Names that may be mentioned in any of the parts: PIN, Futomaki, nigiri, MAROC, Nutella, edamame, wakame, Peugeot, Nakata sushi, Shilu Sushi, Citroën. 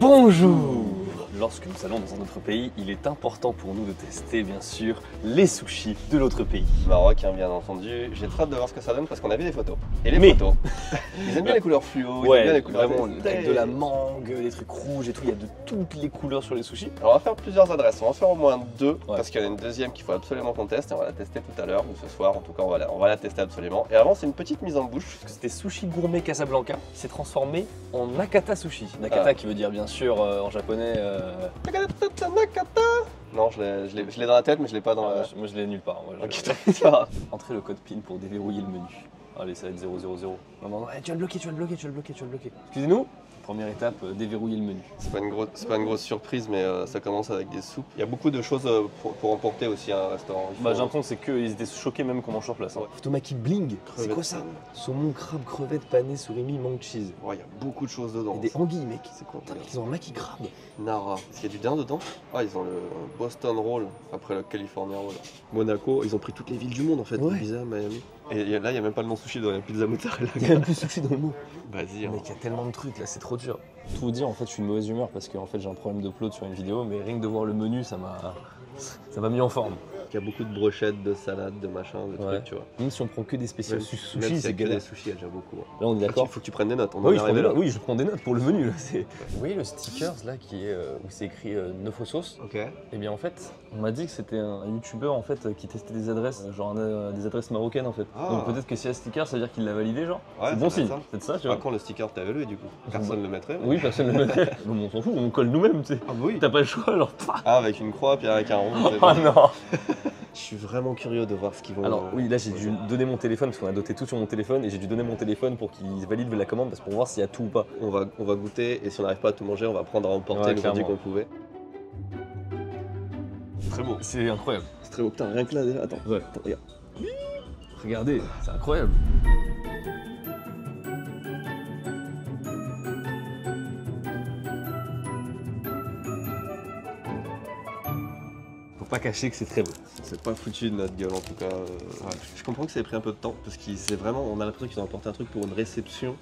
Bonjour! Lorsque nous allons dans un autre pays, il est important pour nous de tester, bien sûr, les sushis de l'autre pays. Maroc, hein, bien entendu. J'ai très hâte de voir ce que ça donne parce qu'on a vu des photos. Et les photos, ils aiment bien les couleurs fluo, ils aiment bien les couleurs vraiment, avec de la mangue, des trucs rouges et tout. Il y a de toutes les couleurs sur les sushis. Alors, on va faire plusieurs adresses. On va faire au moins deux parce qu'il y en a une deuxième qu'il faut absolument qu'on teste. Et on va la tester tout à l'heure ou ce soir. En tout cas, on va la tester absolument. Et avant, c'est une petite mise en bouche. Parce que c'était Sushi Gourmet Casablanca. C'est transformé en Nakata Sushi. Nakata qui veut dire, bien sûr, en japonais. Non, je l'ai dans la tête, mais je l'ai pas dans la... Moi, je l'ai nulle part. Moi, Entrez le code PIN pour déverrouiller le menu. Allez, ça va être 000. Non, non, non, tu vas le bloquer, tu vas le bloquer. Excusez-nous. Première étape, déverrouiller le menu. C'est pas une grosse surprise, mais ça commence avec des soupes. Il y a beaucoup de choses pour emporter aussi à un restaurant. Bah, j'ai l'impression qu'ils étaient choqués même qu'on mange sur place. Futomaki bling, c'est quoi ça? Saumon, crabe, crevette, panée, surimi, mangue cheese. Ouais, il y a beaucoup de choses dedans. Et des anguilles, mec. C'est quoi? Ils ont un maki crabe. Nara. Est-ce qu'il y a du dain dedans? Ah, ils ont le Boston Roll, après le California Roll. Monaco, ils ont pris toutes les villes du monde en fait. Ibiza, Miami. Et là, il n'y a même pas le nom sushi dans la pizza mozzarella. Il n'y a même plus sushi dans le mot. Vas-y. Mec, il y a tellement de trucs là, c'est trop dur. Tout vous dire, en fait, je suis une mauvaise humeur parce que en fait, j'ai un problème d'upload sur une vidéo, mais rien que de voir le menu, ça m'a mis en forme. Il y a beaucoup de brochettes, de salades, de machins, de trucs, tu vois. Même si on prend que des spéciaux sushis, c'est galère. Les sushis, il y a déjà beaucoup. Là, on est d'accord. Il faut que tu prennes des notes. Oui, je prends des notes pour le menu. Là, oui, le stickers là qui est où c'est écrit 9 aux sauces. Ok. Et bien en fait, on m'a dit que c'était un youtubeur en fait qui testait des adresses, genre des adresses marocaines en fait. Donc peut-être que si y a sticker, ça veut dire qu'il l'a validé, genre. C'est bon signe. Peut-être ça, tu vois. Quand le sticker t'avais lu, du coup, personne le mettrait. Oui, personne le mettrait. On s'en fout, on colle nous-mêmes, tu sais. T'as pas le choix, alors. Ah, avec une croix puis avec un rond. Ah non. Je suis vraiment curieux de voir ce qu'ils vont... Alors oui, là j'ai dû donner mon téléphone, parce qu'on a doté tout sur mon téléphone, et j'ai dû donner mon téléphone pour qu'ils valident la commande, parce pour voir s'il y a tout ou pas. On va goûter, et si on n'arrive pas à tout manger, on va prendre à emporter le produit qu'on pouvait. C'est très beau. C'est incroyable. C'est très beau. Putain, rien que là déjà, attends. Attends, regarde. Regardez, c'est incroyable. Pas caché que c'est très beau. C'est pas foutu de notre gueule en tout cas. Je comprends que ça ait pris un peu de temps parce qu'ils on a l'impression qu'ils ont apporté un truc pour une réception.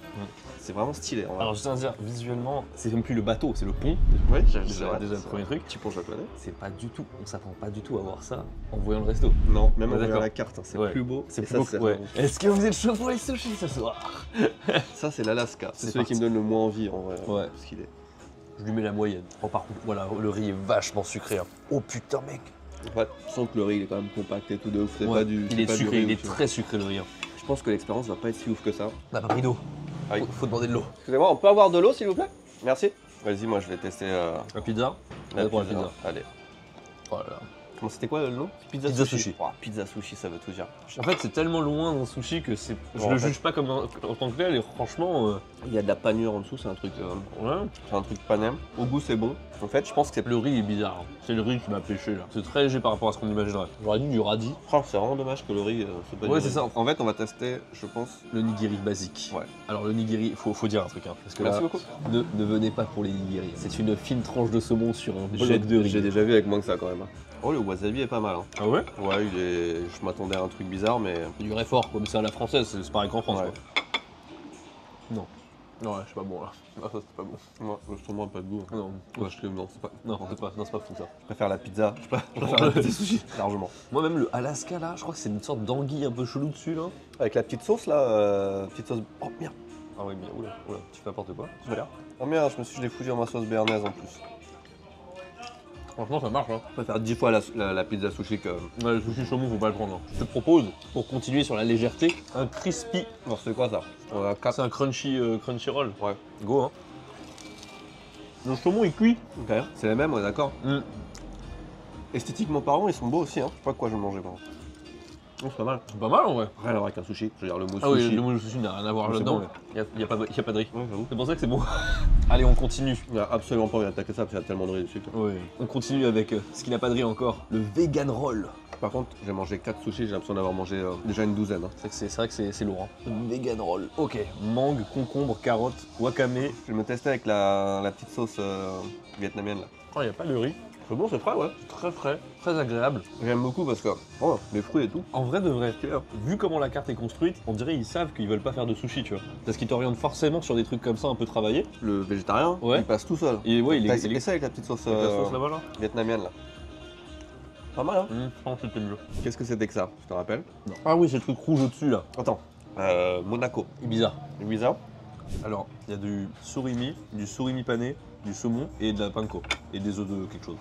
C'est vraiment stylé. Alors je tiens à dire, visuellement, c'est même plus le bateau, c'est le pont. Ouais, déjà le premier truc. Petit pont japonais. C'est pas du tout, on s'attend pas du tout à voir ça en voyant le resto. Non, même en voyant la carte, hein, c'est plus beau. C'est plus beau. Est-ce que vous êtes chaud pour les sushis ce soir? Ça c'est l'Alaska. C'est celui qui me donne le moins envie en vrai. Parce qu'il est. Je lui mets la moyenne. Oh par contre, voilà, le riz est vachement sucré. Oh putain mec. En fait, sans que le riz il est quand même compact et tout de ouf, c'est pas du... Il est sucré, il est très sucré le riz. Je pense que l'expérience va pas être si ouf que ça. On n'a pas pris d'eau, faut demander de l'eau. Excusez-moi, on peut avoir de l'eau s'il vous plaît? Merci. Vas-y, moi je vais tester... La pizza? Allez, pour la pizza. Allez. Oh là là. Comment c'était quoi le nom? Pizza sushi. Oh, pizza sushi, ça veut tout dire. En fait, c'est tellement loin d'un sushi que c'est... je le juge pas comme en tant que tel et franchement... Il y a de la panure en dessous, c'est un truc... C'est un truc panem. Au goût, c'est bon. En fait, je pense que le riz est bizarre. C'est le riz qui m'a pêché là. C'est très léger par rapport à ce qu'on imaginerait. J'aurais dit du radis. C'est vraiment dommage que le riz... Ouais, c'est ça. En fait, on va tester, je pense, le nigiri basique. Ouais. Alors le nigiri, faut dire un truc. Hein, parce que merci beaucoup. Ne venez pas pour les nigiri. C'est une fine tranche de saumon sur un bloc de riz. J'ai déjà vu avec moins que ça quand même. Oh, le wasabi est pas mal. Hein. Ah ouais? Ouais, il est... je m'attendais à un truc bizarre, mais... Il durait fort, quoi. Mais c'est à la française, c'est pareil qu'en France, quoi. Non. Non, ouais, je suis pas bon, là. Ah, ça, c'est pas bon. Moi, je trouve un peu de goût. Hein. Non. Ouais, je... non, c'est pas... Non, c'est pas fou, ça. Je préfère la pizza. Je préfère le pizza sushi. Largement. Moi, même le Alaska, là, je crois que c'est une sorte d'anguille un peu chelou dessus, là. Avec la petite sauce, là, petite sauce... Oh, merde. Ah oui, mais oula, oula, tu fais n'importe quoi. Oh merde, je l'ai foutu dans ma sauce béarnaise, en plus. Franchement, ça marche. Hein. Je préfère 10 fois la pizza sushi que... Ouais, le sushi chaumou, faut pas le prendre. Hein. Je te propose, pour continuer sur la légèreté, un crispy. Alors, c'est quoi ça? C'est un crunchy roll. Ouais. Go, hein. Le chaumon est cuit. Okay. C'est les mêmes, ouais, d'accord. Esthétiquement parlant, ils sont beaux aussi. Hein. Je sais pas quoi je vais manger, par contre. C'est pas mal. C'est pas mal en vrai. Rien à voir avec un sushi. Je veux dire, le mot sushi. Oui, le mot sushi n'a rien à voir là-dedans. Il n'y a pas de riz. C'est pour ça que c'est bon. Allez, on continue. Il n'y a absolument pas envie d'attaquer ça parce qu'il y a tellement de riz dessus. Oui. On continue avec ce qui n'a pas de riz encore, le vegan roll. Par contre, j'ai mangé 4 sushis, j'ai l'impression d'avoir mangé déjà une douzaine. Hein. C'est vrai que c'est lourd. Hein. Vegan roll. Ok. Mangue, concombre, carotte, wakame. Je vais me tester avec la petite sauce vietnamienne là. Oh, il n'y a pas de riz. C'est bon, c'est frais, ouais. C'est très frais, très agréable. J'aime beaucoup parce que oh, les fruits et tout. En vrai de vrai, vu comment la carte est construite, on dirait qu'ils savent qu'ils veulent pas faire de sushi, tu vois. Parce qu'ils t'orientent forcément sur des trucs comme ça un peu travaillés. Le végétarien, ouais, il passe tout seul. Et ouais, il est ça avec la petite sauce, là-bas, là. Vietnamienne là. Pas mal, hein. Qu'est-ce que c'était que ça? Je te rappelle. Non. Ah oui, c'est le truc rouge au-dessus là. Attends. Monaco. Ibiza. Ibiza. Alors, il y a du surimi pané, du saumon et de la panko. Et des œufs de quelque chose.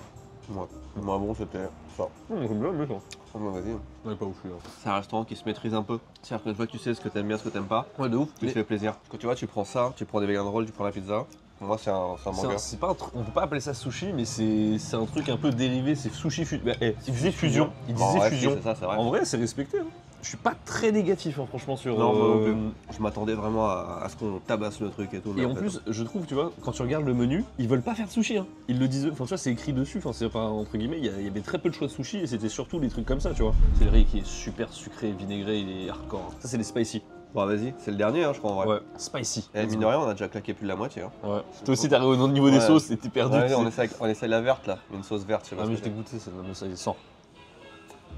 Ouais. Moi, bon, c'était ça. J'aime bien, mais ça. On est pas ouf, là. C'est un restaurant qui se maîtrise un peu. C'est-à-dire qu'une fois que tu sais ce que t'aimes bien, ce que t'aimes pas, ouais, de ouf, tu te fais plaisir. Parce que tu vois, tu prends ça, tu prends des vegan rolls, tu prends la pizza. Pour moi, c'est un burger. C'est pas un truc. On peut pas appeler ça sushi, mais c'est un truc un peu dérivé. C'est sushi fusion. Bah, hey, il disait fusion. Il disait fusion. Si, ça, vrai. En vrai, c'est respecté. Hein. Je suis pas très négatif, hein, franchement, sur. Non, je m'attendais vraiment à ce qu'on tabasse le truc et tout. Et en plus, je trouve, tu vois, quand tu regardes le menu, ils veulent pas faire de sushi. Hein. Ils le disent, enfin, tu vois, c'est écrit dessus. Enfin, c'est pas entre guillemets. Il y avait très peu de choix de sushi et c'était surtout des trucs comme ça, tu vois. C'est le riz qui est super sucré, vinaigré, il est hardcore. Ça, c'est les spicy. Bon, vas-y, c'est le dernier, hein, je crois, en vrai. Ouais, spicy. Et mine de rien, on a déjà claqué plus de la moitié. Hein. Ouais. Toi aussi, t'es arrivé au niveau des sauces et t'es perdu. Ouais, on essaye la verte, là. Une sauce verte, je sais pas. Ah, mais je t'ai goûté, c'est la sauce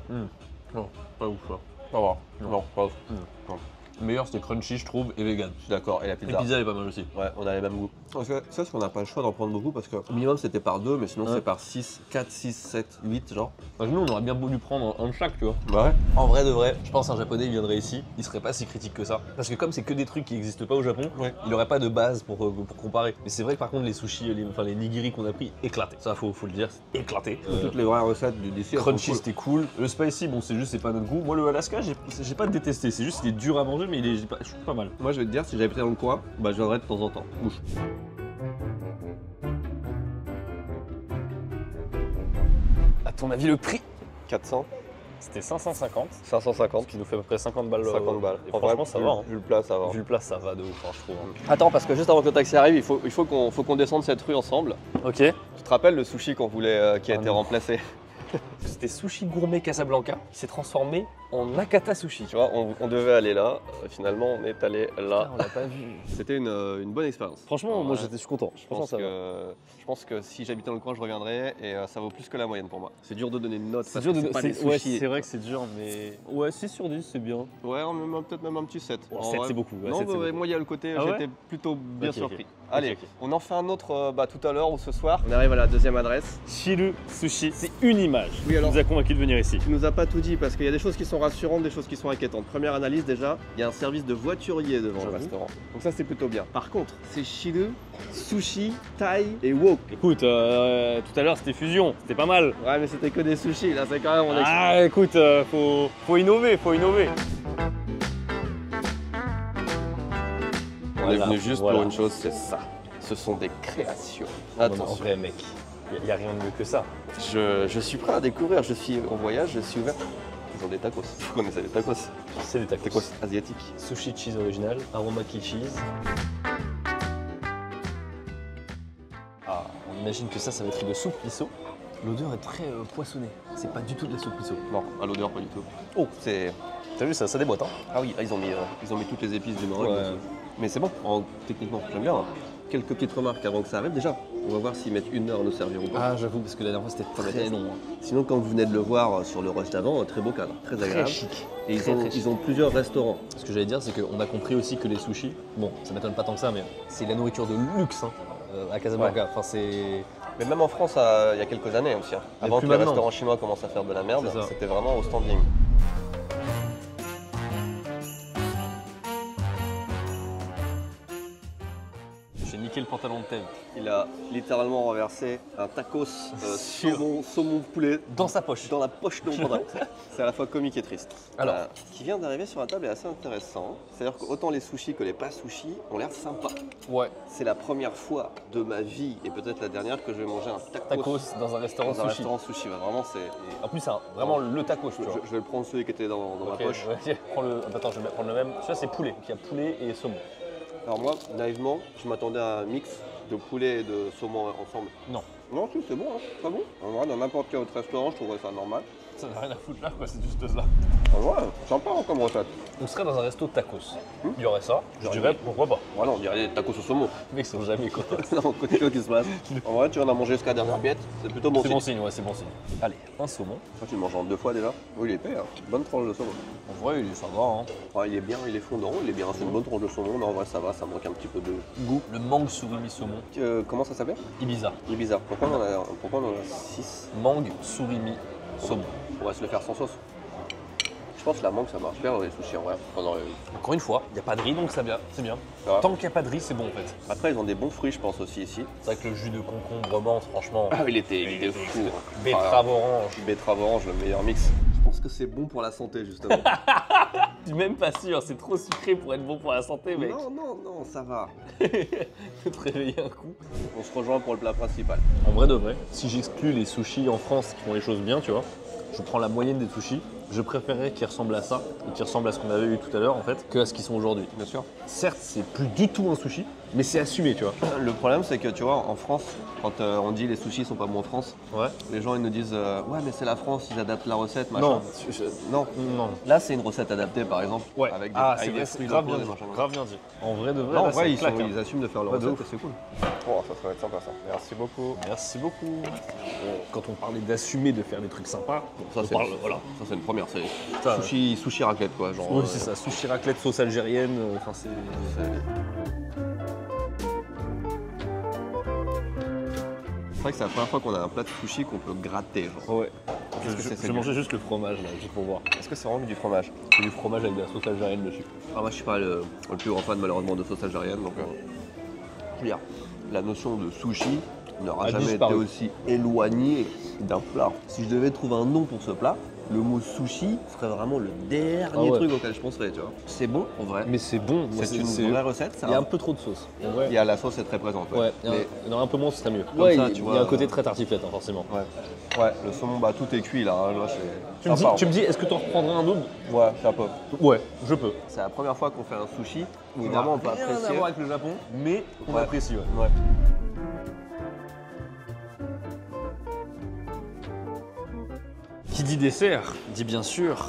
100. Non, pas ouf, ça. Pas voir. Non, pas ouf. Le meilleur, c'était crunchy, je trouve, et vegan. Je suis d'accord, et la pizza. La pizza, elle est pas mal aussi. Ouais, on a les mêmes goûts. Parce que ça, c'est qu'on n'a pas le choix d'en prendre beaucoup parce que au minimum, c'était par 2, mais sinon, c'est par 6, 4, 6, 7, 8, genre. Parce que nous, on aurait bien voulu prendre un de chaque, tu vois. Bah ouais. En vrai de vrai, je pense qu'un Japonais, il viendrait ici, il serait pas si critique que ça. Parce que comme c'est que des trucs qui n'existent pas au Japon, il aurait pas de base pour comparer. Mais c'est vrai que par contre, les sushis, enfin les nigiri qu'on a pris, éclaté. Ça, faut le dire, c'est éclaté. Toutes les vraies recettes du dessert. Crunchy, c'était cool. Le spicy, bon, c'est juste, c'est pas notre goût. Moi, le Alaska, j'ai pas détesté. C'est juste, c'était dur à manger. Mais je trouve pas mal. Moi je vais te dire, si j'habitais dans le coin, bah je viendrais de temps en temps. Bouche. À ton avis, le prix 400. C'était 550. 550. Ce qui nous fait à peu près 50 balles. 50 balles. Et franchement, ça va. Hein. Vu le plat, ça va. Vu le plat, ça va de ouf, hein, je trouve. Hein. Attends, parce que juste avant que le taxi arrive, il faut qu'on descende cette rue ensemble. Ok. Tu te rappelles le sushi qu'on voulait, qui a été remplacé? C'était Sushi Gourmet Casablanca qui s'est transformé en Nakata Sushi. Tu vois, on devait aller là, finalement on est allé là. Putain, on l'a pas vu. C'était une bonne expérience. Franchement, moi je suis content. Je pense que si j'habitais dans le coin, je reviendrais et ça vaut plus que la moyenne pour moi. C'est dur de donner une note. C'est dur de donner. Ouais, c'est vrai que c'est dur, mais. Ouais, 6 sur 10, c'est bien. Ouais, peut-être même un petit 7. Oh, 7, c'est beaucoup. Ouais, non, 7, bah, beaucoup. Moi il y a le côté, j'étais plutôt bien surpris. Okay. Allez, on en fait un autre tout à l'heure ou ce soir. On arrive à la deuxième adresse. Shilu Sushi, c'est une image. Oui, alors, tu nous as convaincu de venir ici. Tu nous as pas tout dit parce qu'il y a des choses qui sont rassurantes, des choses qui sont inquiétantes. Première analyse déjà, il y a un service de voiturier devant le restaurant. Donc ça c'est plutôt bien. Par contre, c'est Shilu, sushi, Thai et wok. Écoute, tout à l'heure c'était fusion, c'était pas mal. Ouais mais c'était que des sushis, là c'est quand même... Ah écoute, faut innover, faut innover. On est venu juste pour une chose, c'est ça. Ce sont des créations. Attention. En vrai mec. Il n'y a rien de mieux que ça. Je suis prêt à découvrir, je suis en voyage, je suis ouvert. Ils ont des tacos. Vous connaissez les tacos? C'est des tacos. Tacos asiatiques. Sushi cheese original, aromaki cheese. Ah, on imagine que ça va être de soupe miso. L'odeur est très poissonnée. C'est pas du tout de la soupe miso. Non, à l'odeur pas du tout. Oh, c'est... T'as vu, ça déboîte, hein? Ah oui, là, ils ont mis toutes les épices du Maroc. Ouais. Mais c'est bon, techniquement, j'aime bien. Hein. Quelques petites remarques avant que ça arrive déjà. On va voir s'ils mettent une heure à nous servir ou pas. Ah j'avoue parce que la dernière fois c'était très long. Sinon quand vous venez de le voir sur le rush d'avant, très beau cadre, très agréable. Très chic. Et ils ont plusieurs restaurants. Ce que j'allais dire c'est qu'on a compris aussi que les sushis, bon ça m'étonne pas tant que ça mais c'est la nourriture de luxe hein, à Casablanca. Ouais. Enfin, c'est... Mais même en France il y a quelques années aussi. Hein. Avant que les restaurants chinois commencent à faire de la merde, c'était vraiment au standing. Le pantalon de thème. Il a littéralement renversé un tacos saumon poulet dans sa poche. Dans la poche de mon pantalon. C'est à la fois comique et triste. Alors, ce qui vient d'arriver sur la table est assez intéressant. C'est-à-dire qu'autant les sushis que les pas sushis ont l'air sympas. Ouais. C'est la première fois de ma vie et peut-être la dernière que je vais manger un tacos dans un restaurant sushi. Ouais, vraiment, c'est... En plus, c'est vraiment le tacos. Je vais le prendre celui qui était dans ma poche. Ouais. Attends, je vais prendre le même. Celui-là, c'est poulet. Donc, il y a poulet et saumon. Alors moi, naïvement, je m'attendais à un mix de poulet et de saumon ensemble. Non. Non, si, c'est bon, hein. C'est pas bon. En vrai, dans n'importe quel autre restaurant, je trouverais ça normal. Ça n'a rien à foutre là, quoi, c'est juste ça. Ouais, sympa hein, comme recette. On serait dans un resto de tacos. Il y aurait ça, je dirais pourquoi pas. Voilà, on dirait des tacos au saumon. Mais ils sont jamais contents. Non, qu'est-ce qui se passe. En vrai, tu en as mangé jusqu'à la dernière pièce, c'est plutôt bon signe. C'est bon signe, ouais, c'est bon signe. Allez, un saumon. Ça, tu le manges en deux fois déjà. Oui, il est épais, hein. Bonne tranche de saumon. En vrai, il est sympa. Hein. Ouais, il est bien, il est fondant, il est bien. C'est une bonne tranche de saumon, mais en vrai, ça va, ça manque un petit peu de goût. Le mangue surimi saumon. Comment ça s'appelle? Ibiza. Ibiza. Pourquoi on en a 6? Mangue surimi saumon. On va se le faire sans sauce. Je pense que la mangue ça marche bien dans les sushis en vrai. Encore une fois, il n'y a pas de riz donc c'est bien. Tant qu'il n'y a pas de riz, c'est bon en fait. Après, ils ont des bons fruits, je pense aussi ici. C'est vrai que le jus de concombre menthe, franchement. Ah, il était fou. Betterave orange. Betterave orange, le meilleur mix. Je pense que c'est bon pour la santé justement. Je suis même pas sûr, c'est trop sucré pour être bon pour la santé, mec. Non, non, non, ça va. Faut te réveiller un coup. On se rejoint pour le plat principal. En vrai de vrai, si j'exclus les sushis en France qui font les choses bien, tu vois, je prends la moyenne des sushis. Je préférais qu'ils ressemblent à ça, ou qu'ils ressemblent à ce qu'on avait eu tout à l'heure en fait, que à ce qu'ils sont aujourd'hui. Bien sûr. Certes, c'est plus du tout un sushi, mais c'est assumé, tu vois. Le problème, c'est que tu vois, en France, quand on dit les sushis sont pas bons en France, les gens ils nous disent ouais, mais c'est la France, ils adaptent la recette, machin. Non, non. Là, c'est une recette adaptée, par exemple. Ouais. Avec des fruits locaux, des machins. Grave bien dit. En vrai de vrai. Non, en vrai, ils assument de faire leur recette, c'est cool. Oh, ça serait sympa ça. Merci beaucoup. Merci beaucoup. Quand on parlait d'assumer de faire des trucs sympas, ça c'est une première. C'est sushi raclette quoi, genre. Oui, c'est ça, sushi raclette, sauce algérienne, enfin c'est. C'est vrai que c'est la première fois qu'on a un plat de sushi qu'on peut gratter, genre. Ouais. Je mangeais juste le fromage là, juste pour voir. Est-ce que c'est vraiment du fromage? C'est du fromage avec de la sauce algérienne dessus. Ah, moi je suis pas le plus grand fan malheureusement de sauce algérienne, donc. Je veux dire, la notion de sushi n'aura jamais été aussi éloignée d'un plat. Si je devais trouver un nom pour ce plat, le mot sushi serait vraiment le dernier truc auquel je penserais, tu vois. C'est bon en vrai. Mais c'est bon, c'est une vraie recette. Ça. Il y a un peu trop de sauce. En vrai. Il y a la sauce est très présente. Ouais. Mais non, un peu moins, ce serait mieux. Comme ça, tu vois. Il y a un côté très tartiflette, hein, forcément. Ouais. Ouais. Le saumon, bah tout est cuit là. Hein. Tu me dis, est-ce que tu en reprendrais un double? Ouais, ça peut. Ouais, je peux. C'est la première fois qu'on fait un sushi. Vraiment, on peut apprécier. Rien à voir avec le Japon, mais on apprécie. Ouais. Qui dit dessert, dit bien sûr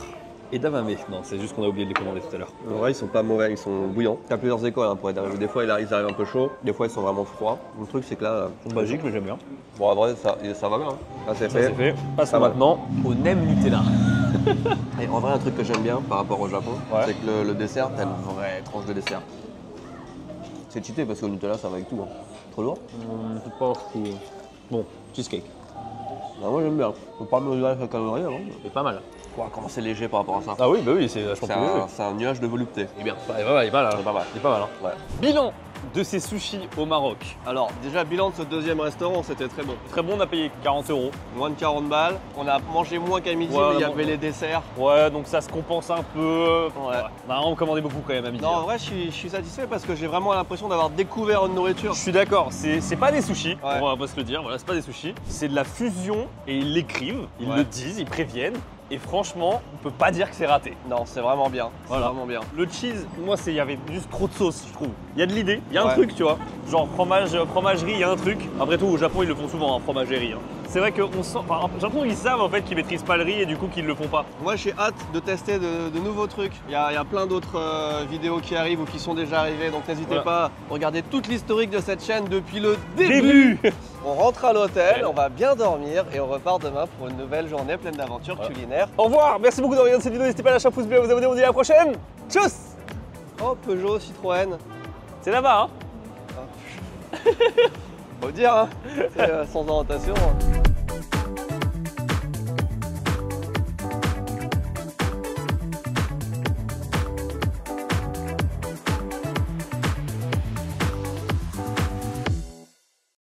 edamame. Non, c'est juste qu'on a oublié de les commander tout à l'heure. En vrai, ils sont pas mauvais, ils sont bouillants. T'as plusieurs écoles hein, pour edamame. Des fois, ils arrivent un peu chauds, des fois, ils sont vraiment froids. Le truc, c'est que là. Magique, mais j'aime bien. Bon, en vrai, ça va bien. Hein. Là, c'est fait. Passons maintenant au nem Nutella. Et en vrai, un truc que j'aime bien par rapport au Japon, c'est que le dessert, t'as une vraie tranche de dessert. C'est cheaté parce que le Nutella, ça va avec tout. Hein. Trop lourd? C'est pas fou. Bon, cheesecake. Ah, moi j'aime bien, faut pas mesurer la calorie avant. C'est pas mal. Wow, comment c'est léger par rapport à ça. Ah oui, bah oui, c'est vachement plus léger. C'est un nuage de volupté. Il est bien, il est pas mal. Hein. Ouais. Bilan de ces sushis au Maroc. Alors déjà, bilan de ce deuxième restaurant, c'était très bon. Très bon, on a payé 40 €. Moins de 40 balles. On a mangé moins qu'à midi, mais il y avait les desserts. Ouais, donc ça se compense un peu. Ouais. On a vraiment commandé beaucoup quand même à midi. Non, en vrai, je suis satisfait parce que j'ai vraiment l'impression d'avoir découvert une nourriture. Je suis d'accord, c'est pas des sushis, on va se le dire, voilà, c'est pas des sushis. C'est de la fusion et ils l'écrivent, ils le disent, ils préviennent. Et franchement, on peut pas dire que c'est raté. Non, c'est vraiment bien. Voilà. Vraiment bien. Le cheese, moi, il y avait juste trop de sauce, je trouve. Il y a de l'idée, il y a un truc, tu vois. Genre fromagerie, il y a un truc. Après tout, au Japon, ils le font souvent, hein, fromagerie. Hein. C'est vrai qu'on sent. Enfin, j'ai l'impression qu'ils savent en fait qu'ils maîtrisent pas le riz et du coup qu'ils le font pas. Moi j'ai hâte de tester de nouveaux trucs. Il y a plein d'autres vidéos qui arrivent ou qui sont déjà arrivées, donc n'hésitez pas à regarder toute l'historique de cette chaîne depuis le début. On rentre à l'hôtel, on va bien dormir et on repart demain pour une nouvelle journée pleine d'aventures culinaires. Au revoir, merci beaucoup d'avoir regardé cette vidéo, n'hésitez pas à lâcher un pouce bleu, à vous abonner, on se dit à la prochaine. Tchuss. Oh Peugeot, Citroën. C'est là-bas hein. Faut dire hein, c'est sans orientation. Hein.